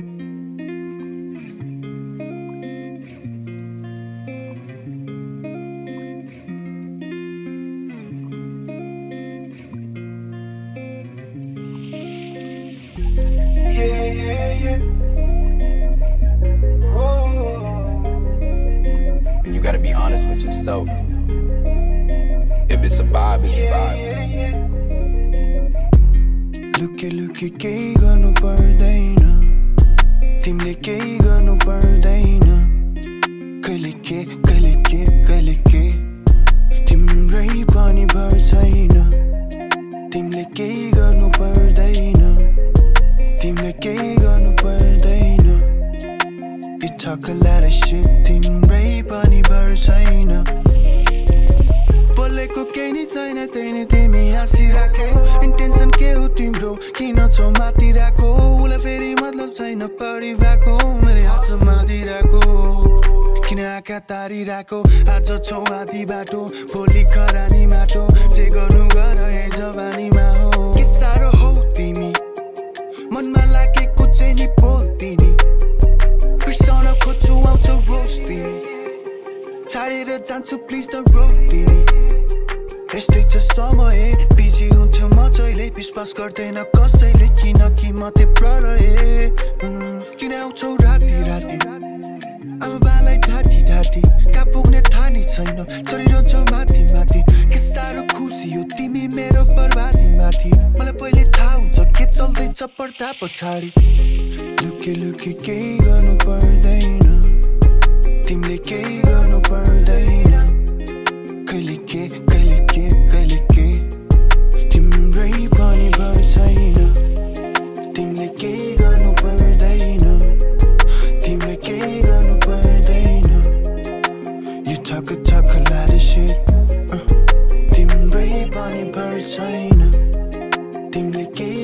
And you gotta be honest with yourself. If it's a vibe, it's a vibe. Looky, kehi garnu pardaina. Timle kehi garnu pardaina. Kalike. Timrai pani bharchaina. Timle kehi garnu pardaina. Timle kehi garnu pardaina. You talk a lot of shit. Timrai pani bharchaina. Boleko keni chaina taine timi hasi rakhe. Intention ke ho timro kina chomati rakho. Ula feri matlab chaina pari vako. Mere haat samadi rakho. Kina aaka tari rakho. Aaj chau aadi bato. Boli kharani mato. Je garnu gara he jawani ma ho. Ke saro ho timi. Man ma lageko chaini boltini. Persona khochu aucha roastini. Tired of dance, so please don't roll me. Stay to summer, eh? Busy on too much, I let peace pass. Garden, I cost, I let you not keep my brother, eh? You know, so ratty. I'm a bad like daddy. Kapung net honey, China. Sorry, don't show matty. Kisaro kusi, you timi mero parvati matty. Malapoile town, so kids all the chopper tap or tari. Looky, kehi garnu pardaina. Timle kehi garnu pardaina. Kalike. Timrai pani bharchaina. Timle kehi garnu pardaina. Timle kehi garnu pardaina. You talk a lot of shit. Timrai pani bharchaina. Timle kehi.